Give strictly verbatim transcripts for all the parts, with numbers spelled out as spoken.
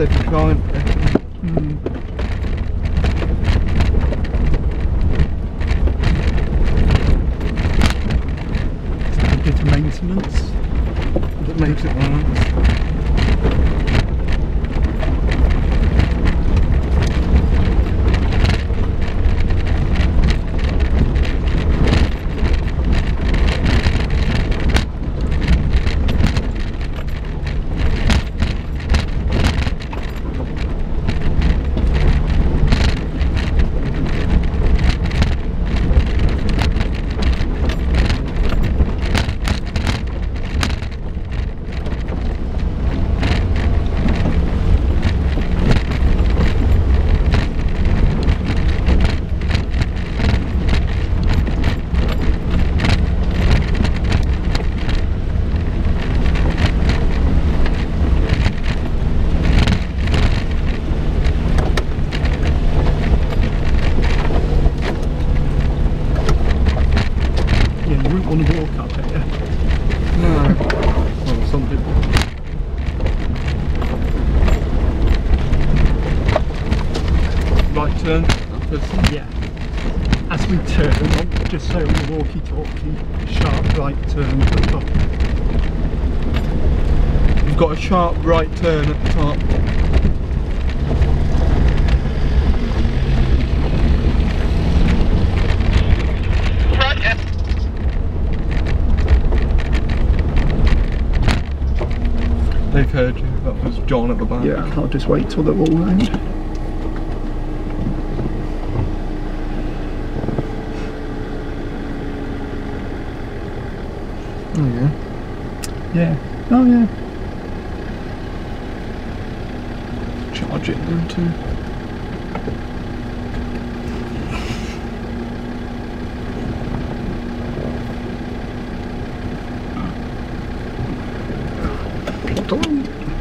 the client. Mm. A bit of maintenance that makes it last. Yeah. As we turn, I'll just say on the walkie-talkie, sharp right turn at the top. You've got a sharp right turn at the top. They've heard you. That was John at the back. Yeah, I can't just wait till they're all round. Oh yeah. Yeah. Oh yeah. Charge it now too.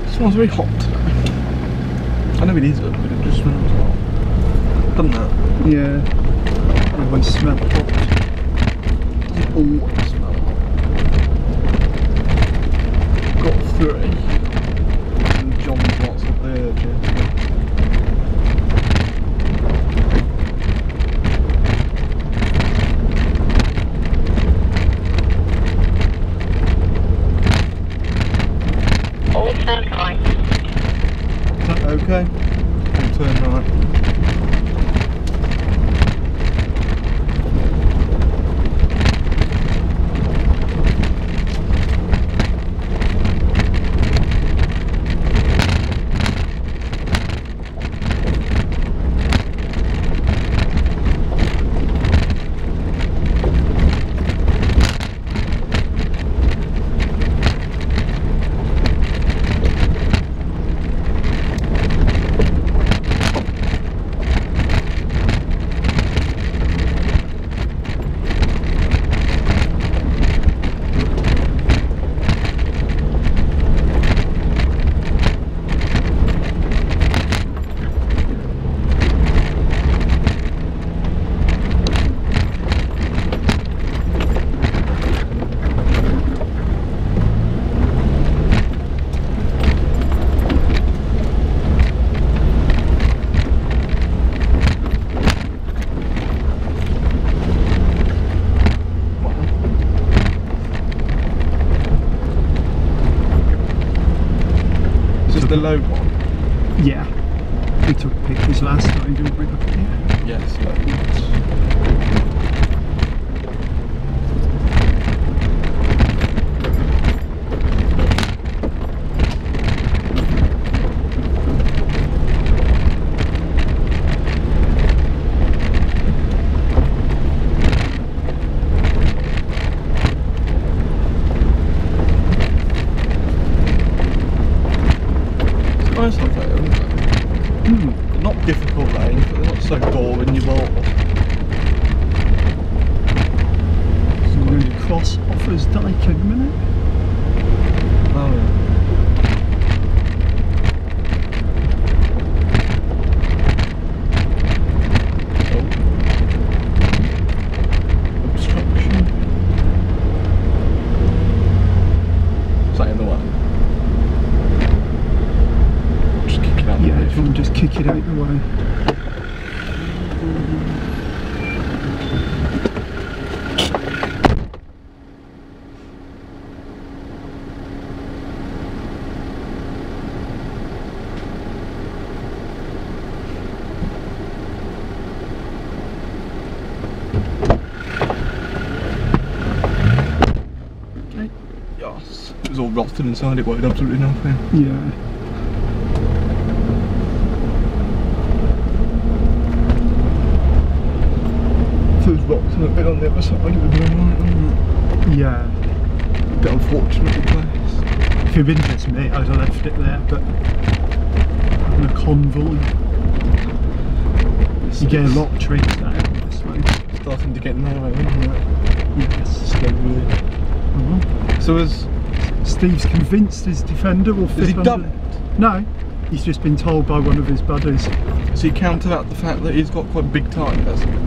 It smells very hot today. I know it is, but it just smells hot. Doesn't it? Yeah. Everyone smells hot. Does it always smell? Three. And John's lots up there, Jess. All turn right. Is that okay? All turn right. The low one? Yeah. We took pictures last time, didn't we? Yeah. Yes, that nice like that, isn't it? Mm. They're not difficult lanes, but they're not so boring you will. So we're going to cross Offa's Dyke in a minute. Oh yeah. kick it out the way. Okay. Yes. It was all rotten inside, it weighed absolutely nothing. Yeah. Rocks and a bit on the other side, it would be alright, wouldn't it? Yeah. A bit unfortunate the place. If it had been just me, I'd have left it there, but in a convoy. It's you get a lot of trees down this way. Starting to get narrow, isn't it? Yes. Slowly. Mm-hmm. So as Steve's convinced his defender will fit. Has he done it? No. He's just been told by one of his buddies. So you counted out the fact that he's got quite a big tyre, hasn't he?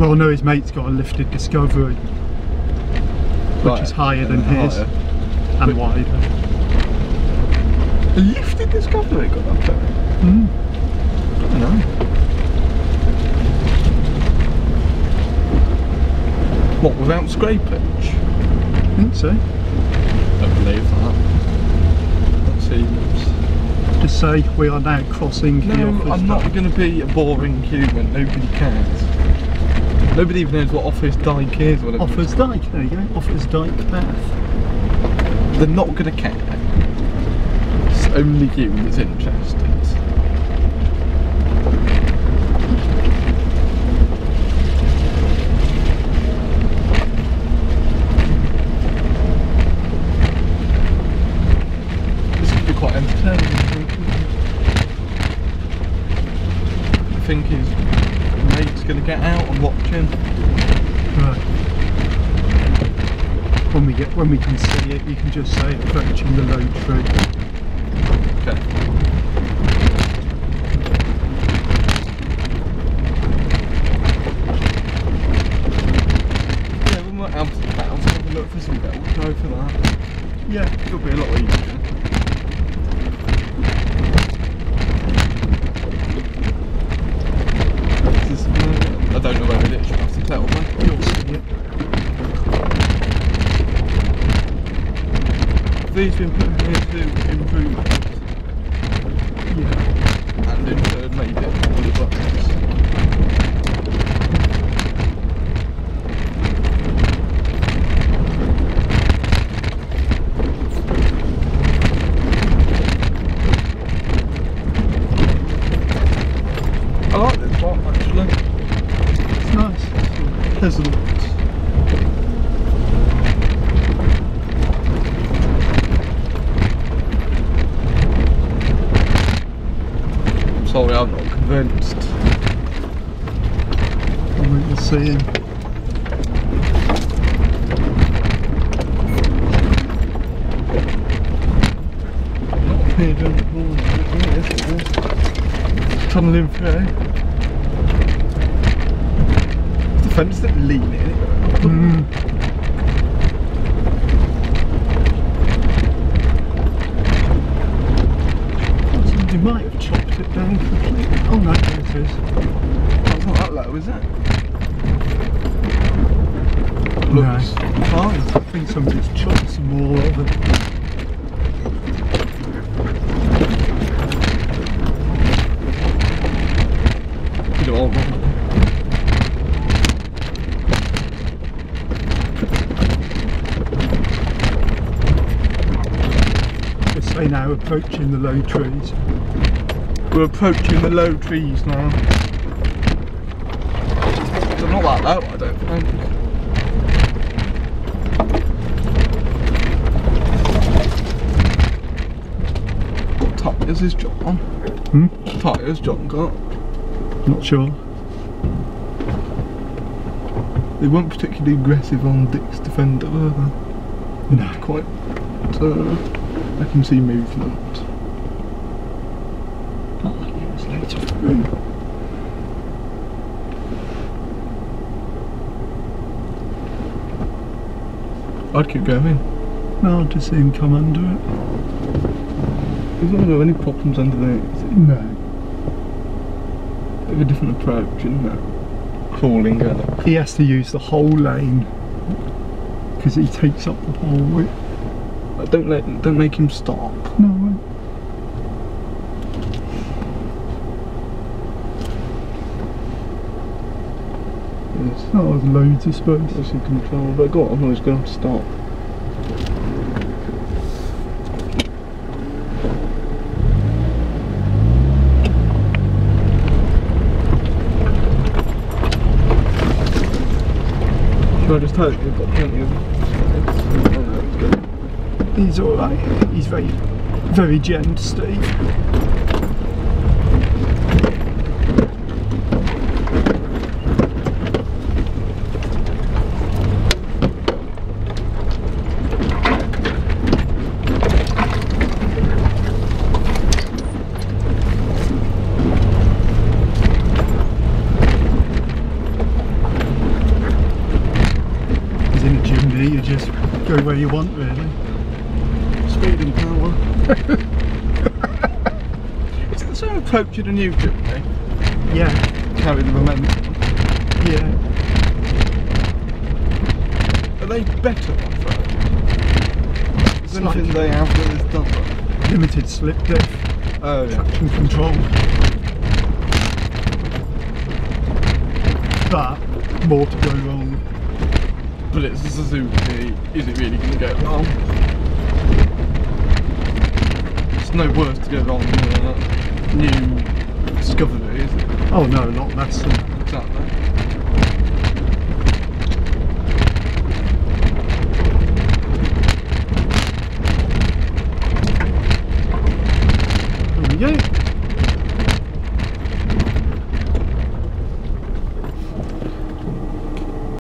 Well, no, his mate's got a lifted Discovery, which right. is higher than and his, higher. and Wait. wider. A lifted Discovery got that thing? Mm. I don't know. What, without scrapage? I think so. Don't believe that. That seems... To say we are now crossing no, the Offa's Dyke. I'm not going to be a boring human, nobody cares. Nobody even knows what Offa's Dyke is. Offa's Dyke, there you go. Offa's Dyke Bath. They're not going to care. It's only you that's interested. This could be quite entertaining. I think he's... going to get out and watch him. Right. When we get when we can see it, you can just say approaching the load tree. Okay. Yeah, when we're out of the battle, we'll have a look for some belt. We'll go for that. Yeah, it'll be a lot easier. I don't know where it is, I have to tell me. You'll see it. These have been put here to improve it. Yeah. And in turn made it all the buttons. I like this one actually. Nice, pleasant. I'm sorry, I'm not convinced. I think we'll see him. Not appeared on the wall, yes it is. Tunneling through. I'm just leaning in it. Mm. Somebody might have chopped it down completely. Oh no, there it is. That's not that low, is it? No. Looks fine. I think somebody's chopped some more over it. Now approaching the low trees. We're approaching the low trees now. They're not that low, I don't think. What tyres is John on? Hmm? What tyres John got? Not sure. They weren't particularly aggressive on Dick's Defender, were they? No. Quite. Uh, I can see movement. Not like it was later through. I'd keep going. No, I'd just see him come under it. He's not going to have any problems under there, is he? No. bit of a different approach, isn't it? Crawling. He has to use the whole lane because he takes up the whole width. But don't let, don't make him stop. No. Oh, there's loads of space. There's some control, but God, I'm always going to have to stop. Should I just hope you've got plenty of... He's alright. He's very, very gent, Steve. You just go where you want, really. Speed and power. Is it the same approach in a new Jimny? Yeah. Carrying the momentum. Yeah. Are they better off? There's nothing they have that is double. Limited slip diff. Oh, yeah. Traction control. But more to go wrong. But it's a Suzuki, is it really going to go wrong? It's no worse to go wrong than a new discovery, is it? Oh no, not less than. Exactly.